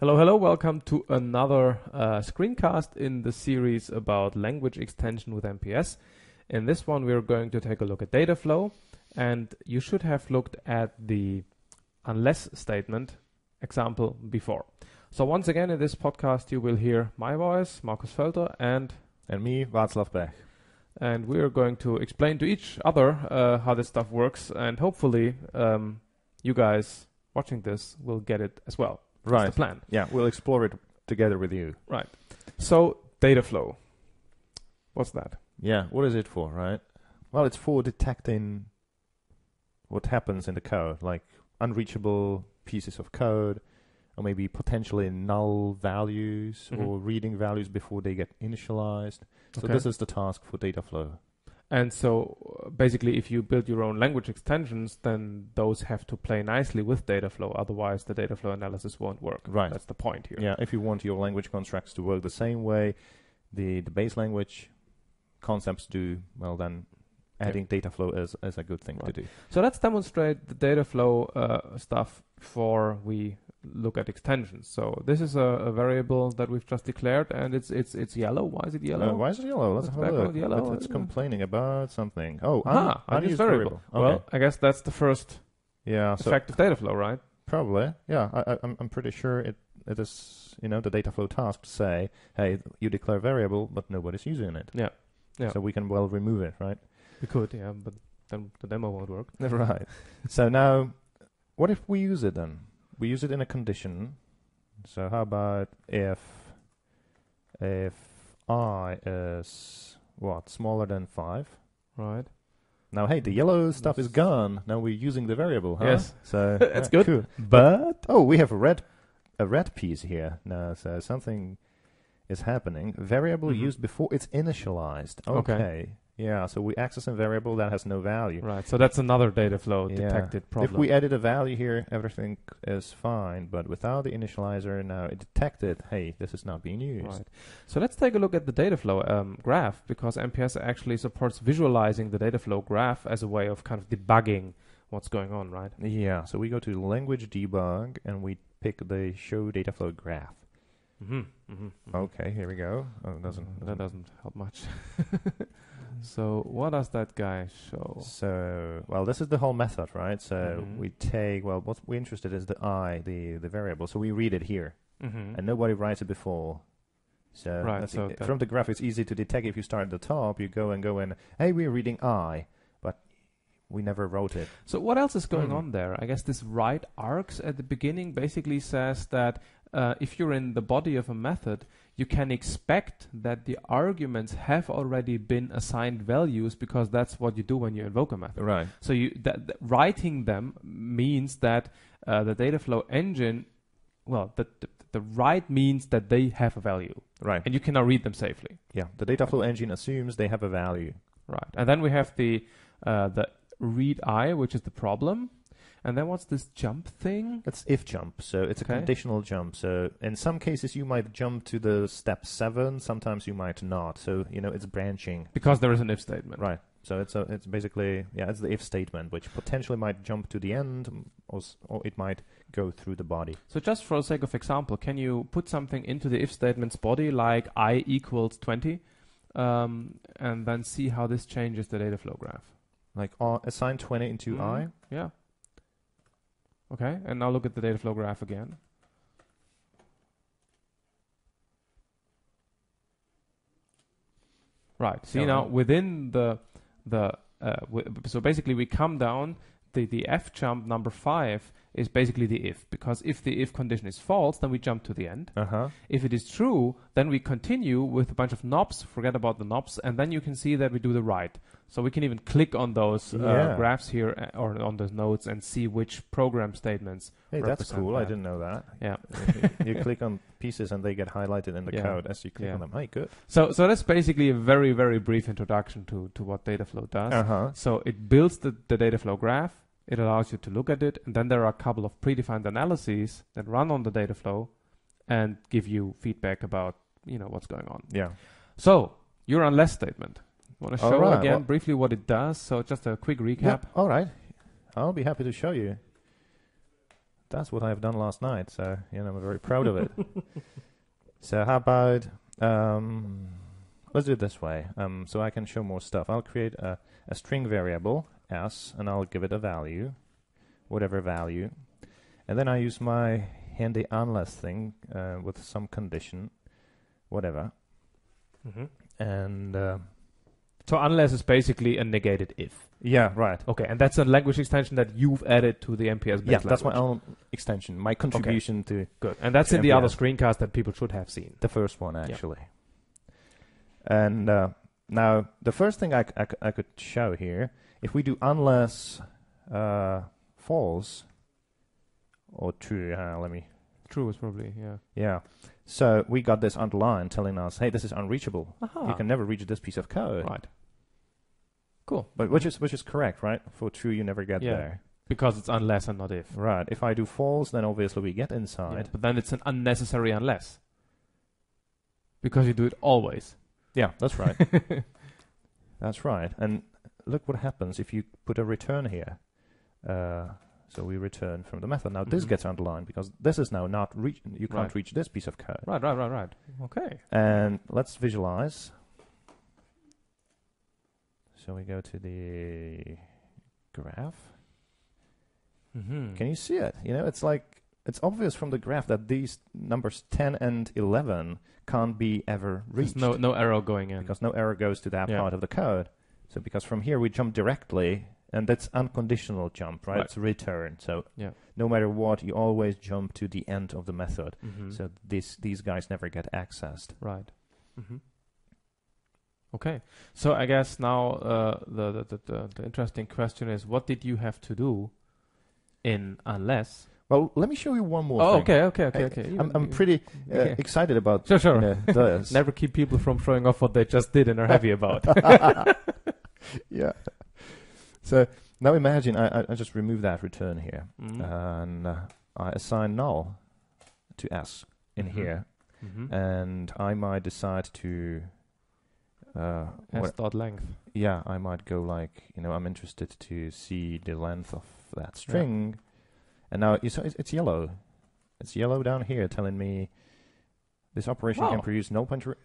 Hello, hello, welcome to another screencast in the series about language extension with MPS. In this one we are going to take a look at Dataflow, and you should have looked at the unless statement example before. So once again in this podcast you will hear my voice, Markus Völter, and me, Vaclav Pech. And we are going to explain to each other how this stuff works, and hopefully you guys watching this will get it as well. Right. That's the plan. Yeah, we'll explore it together with you. Right. So, Dataflow. What's that? Yeah, what is it for, right? Well, it's for detecting what happens in the code, like unreachable pieces of code, or maybe potentially null values or reading values before they get initialized. So this is the task for Dataflow. And so, basically, if you build your own language extensions, then those have to play nicely with Dataflow. Otherwise, the Dataflow analysis won't work. Right. That's the point here. Yeah, if you want your language constructs to work the same way the base language concepts do, well, then adding Dataflow is a good thing to do. So let's demonstrate the Dataflow stuff before we look at extensions. So this is a variable that we've just declared, and it's yellow. Why is it yellow? Why is it yellow? Let's have a look. Yellow. It's complaining about something. Oh, unused variable. Okay. Well, I guess that's the first effect of Dataflow, right? Probably. Yeah, I'm pretty sure it is. You know, the Dataflow task to say, hey, you declare variable, but nobody's using it. Yeah. Yeah. So we can well remove it, right? We could, yeah, but then the demo won't work. Right. So now, what if we use it then? We use it in a condition. So how about if I is what, smaller than 5? Right. Now, hey, the yellow stuff is gone. Now we're using the variable, huh? Yes. So that's good. Cool. But oh, we have a red piece here now. So something is happening. Variable used before it's initialized. Okay. Yeah, so we access a variable that has no value. Right, so that's another Dataflow detected problem. If we added a value here, everything is fine, but without the initializer, now it detected, hey, this is not being used. Right. So let's take a look at the Dataflow graph, because MPS actually supports visualizing the Dataflow graph as a way of kind of debugging what's going on, right? Yeah, so we go to language debug, and we pick the show Dataflow graph. Okay, here we go. Oh, it doesn't... That doesn't help much. So what does that guy show? So, well, this is the whole method, right? So we take, well, what we're interested in is the I, the variable. So we read it here, and nobody writes it before. So, so from the graph, it's easy to detect. If you start at the top, you go in, hey, we're reading I, but we never wrote it. So what else is going on there? I guess this write args at the beginning basically says that if you're in the body of a method, you can expect that the arguments have already been assigned values, because that's what you do when you invoke a method. Right. So you writing them means that the Dataflow engine, well, the write means that they have a value. Right. And you cannot read them safely. Yeah. The Dataflow engine assumes they have a value. Right. And then we have the read I, which is the problem. And then what's this jump thing? It's if jump, so it's a conditional jump. So in some cases you might jump to the step 7, sometimes you might not. So, you know, it's branching. Because there is an if statement. Right. So it's basically, yeah, it's the if statement, which potentially might jump to the end, or it might go through the body. So just for the sake of example, can you put something into the if statement's body, like I equals 20, and then see how this changes the Dataflow graph? Like assign 20 into I? Yeah. Okay, and now look at the Dataflow graph again. Right. See now within so basically we come down. The f jump number 5 is basically the if, because if the if condition is false, then we jump to the end. If it is true, then we continue with a bunch of knobs, forget about the knobs, and then you can see that we do the write. So we can even click on those graphs here, or on those nodes, and see which program statements. Hey, that's cool. That. I didn't know that. Yeah. You click on pieces and they get highlighted in the code as you click on them. Hey, good. So that's basically a very, very brief introduction to what Dataflow does. So it builds the Dataflow graph. It allows you to look at it, and then there are a couple of predefined analyses that run on the Dataflow and give you feedback about, you know, what's going on. Yeah. So your unless statement. Want to show again briefly what it does? So just a quick recap. I'll be happy to show you. that's what I've done last night. So, you know, I'm very proud of it. So how about, let's do it this way. So I can show more stuff. I'll create a string variable, s, and I'll give it a value, whatever value. And then I use my handy unless thing with some condition, whatever. Mm-hmm. And so unless is basically a negated if. Yeah, right. Okay, and that's a language extension that you've added to the MPS. Yeah, that's my own extension, my contribution to. Good, and that's in the other screencast that people should have seen. The first one, actually. Yeah. And now the first thing I could show here, if we do unless false or true, let me. True is probably yeah. So we got this underline telling us, hey, this is unreachable. You can never reach this piece of code. Right. Cool. But which is correct, right? For true, you never get there. Because it's unless and not if. Right. If I do false, then obviously we get inside. Yeah, but then it's an unnecessary unless. Because you do it always. Yeah, that's right. That's right. And look what happens if you put a return here. So we return from the method. Now this gets underlined because this is now not reach. You can't reach this piece of code. Right. Okay. And let's visualize. So we go to the graph. Mm-hmm. Can you see it? You know, it's like it's obvious from the graph that these numbers 10 and 11 can't be ever reached. There's no arrow going in because no arrow goes to that part of the code. So because from here we jump directly. And that's unconditional jump, right? It's return. So no matter what, you always jump to the end of the method. Mm-hmm. So these guys never get accessed. Right. Mm-hmm. Okay. So I guess now the interesting question is, what did you have to do in unless? Well, let me show you one more thing. Okay. I'm pretty excited about this. Never keep people from showing off what they just did and are happy about. Yeah. So now imagine I just remove that return here, and I assign null to s in here, and I might decide to s dot length. Yeah, I might go like, you know, I'm interested to see the length of that string, and now you saw it's yellow. It's yellow down here, telling me this operation can produce null pointer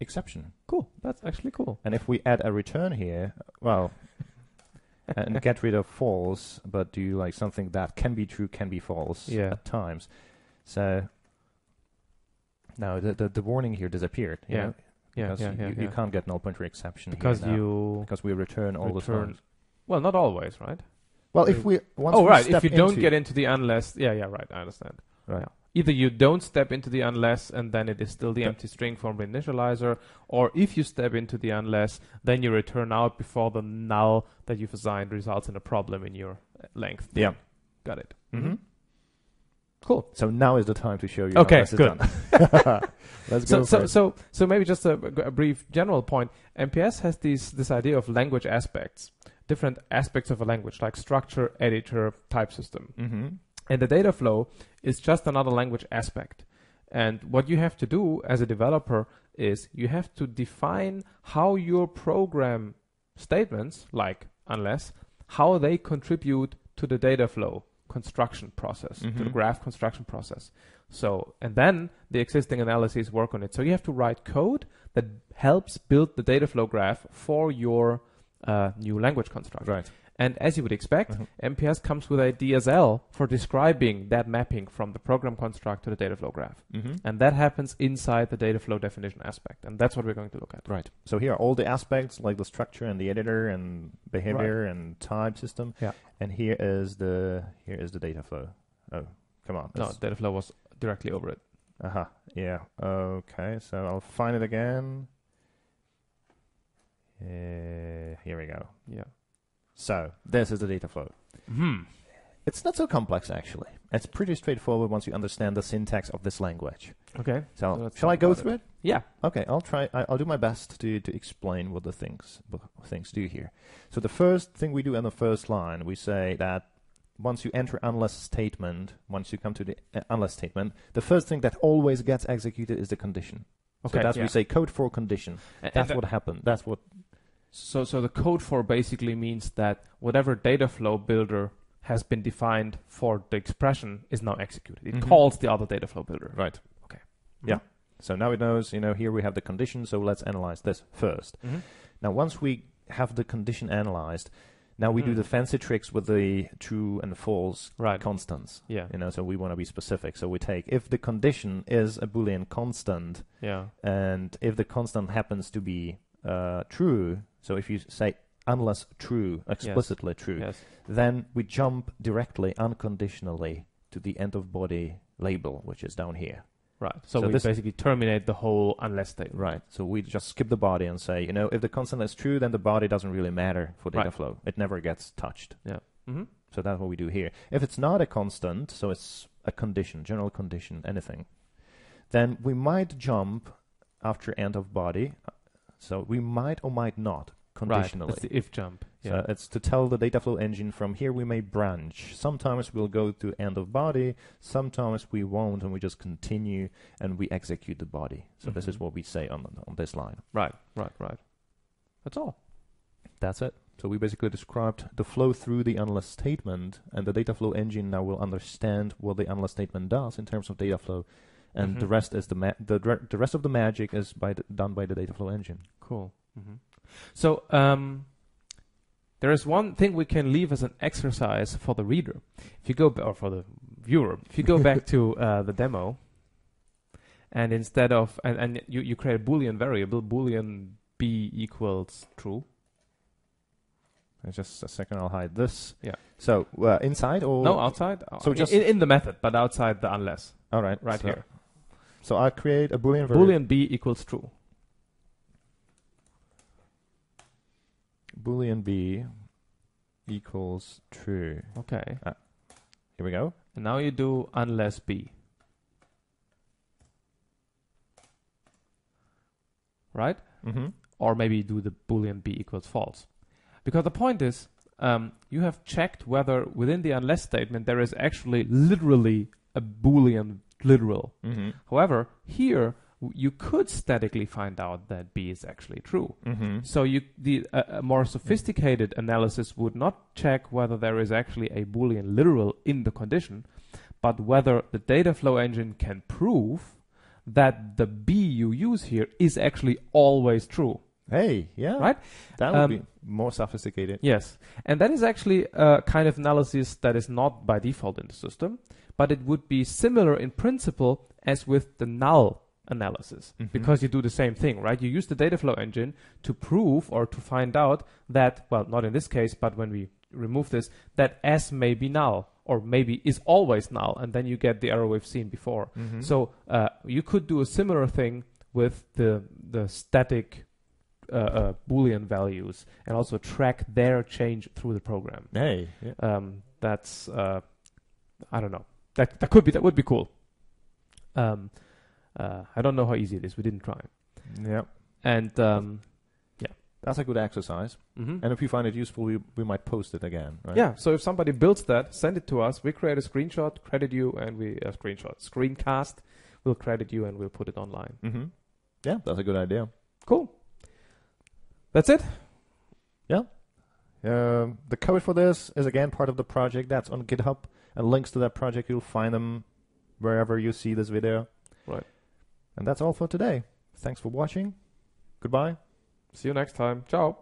exception. Cool, that's actually cool. And if we add a return here, well. And get rid of false, but do like something that can be true, can be false at times. So now the warning here disappeared. You know? You can't get null pointer exception because here because we return all the time. Well, not always, right? Well, if we if you don't get into the unless, right, I understand. Right. Yeah. Either you don't step into the unless, and then it is still the empty string from the initializer, or if you step into the unless, then you return out before the null that you've assigned results in a problem in your length. Yeah. Got it. Mm-hmm. Cool. So now is the time to show you how this is done. Let's go so maybe just a brief general point. MPS has this idea of language aspects, different aspects of a language, like structure, editor, type system. Mm-hmm. And the data flow is just another language aspect. And what you have to do as a developer is you have to define how your program statements, like unless, how they contribute to the data flow construction process, to the graph construction process. So, and then the existing analyses work on it. So you have to write code that helps build the data flow graph for your new language construction. Right. And as you would expect, MPS comes with a DSL for describing that mapping from the program construct to the data flow graph. And that happens inside the data flow definition aspect. And that's what we're going to look at. Right. So here are all the aspects, like the structure and the editor and behavior and type system. Yeah. And here is the data flow. Oh, come on. No, data flow was directly over it. Yeah. Okay. So I'll find it again. Here we go. Yeah. So this is the data flow. It's not so complex, actually. It's pretty straightforward once you understand the syntax of this language. Okay. So shall I go through it? Yeah. Okay. I'll try. I'll do my best to explain what the things do here. So the first thing we do on the first line, we say that once you enter unless statement, once you come to the unless statement, the first thing that always gets executed is the condition. Okay. So that's we say code for condition. That's what happened. That's what. So the code for basically means that whatever data flow builder has been defined for the expression is now executed. It calls the other data flow builder. Right. Okay. Yeah. So now it knows, you know, here we have the condition, so let's analyze this first. Now, once we have the condition analyzed, now we do the fancy tricks with the true and false constants. Yeah. You know, so we want to be specific. So we take, if the condition is a Boolean constant, and if the constant happens to be true, so if you say unless true, explicitly true, then we jump directly, unconditionally, to the end of body label, which is down here. Right. So we basically terminate the whole unless statement. Right. So we just skip the body and say, you know, if the constant is true, then the body doesn't really matter for data flow. It never gets touched. Yeah. So that's what we do here. If it's not a constant, so it's a condition, general condition, anything, then we might jump after end of body. So we might or might not. Conditionally. Right, that's the if jump. Yeah. So it's to tell the Dataflow engine from here we may branch. Sometimes we'll go to end of body, sometimes we won't, and we just continue and we execute the body. So this is what we say on this line. Right, right, right. That's all. That's it. So we basically described the flow through the unless statement, and the Dataflow engine now will understand what the unless statement does in terms of Dataflow, and the rest is the rest of the magic is done by the Dataflow engine. Cool. So there is one thing we can leave as an exercise for the reader, if you go or for the viewer. If you go back to the demo, and instead of and you create a Boolean variable, Boolean b equals true. Just a second, I'll hide this. Yeah. So inside or no outside? So just in the method, but outside the unless. All right. Right here. So I create a Boolean variable. Boolean b equals true. Boolean b equals true. Okay. Here we go. And now you do unless b. Right? Or maybe you do the Boolean b equals false. Because the point is, you have checked whether within the unless statement there is actually literally a Boolean literal. However, here you could statically find out that B is actually true. So a more sophisticated analysis would not check whether there is actually a Boolean literal in the condition, but whether the Dataflow engine can prove that the B you use here is actually always true. Hey, yeah. Right? That would be more sophisticated. Yes. And that is actually a kind of analysis that is not by default in the system, but it would be similar in principle as with the null analysis, because you do the same thing, right? You use the Dataflow engine to prove or to find out that, well, not in this case, but when we remove this, that S may be null or maybe is always null, and then you get the error we've seen before. So you could do a similar thing with the static Boolean values and also track their change through the program. Hey, yeah. That's I don't know. That would be cool. I don't know how easy it is. We didn't try. Yeah. And, yeah. That's a good exercise. And if you find it useful, we might post it again, right? Yeah. So if somebody builds that, send it to us. We create a screenshot, credit you, and we... screencast. We'll credit you, and we'll put it online. Yeah. That's a good idea. Cool. That's it? Yeah. The code for this is, again, part of the project. That's on GitHub. And links to that project, you'll find them wherever you see this video. Right. And that's all for today. Thanks for watching. Goodbye. See you next time. Ciao.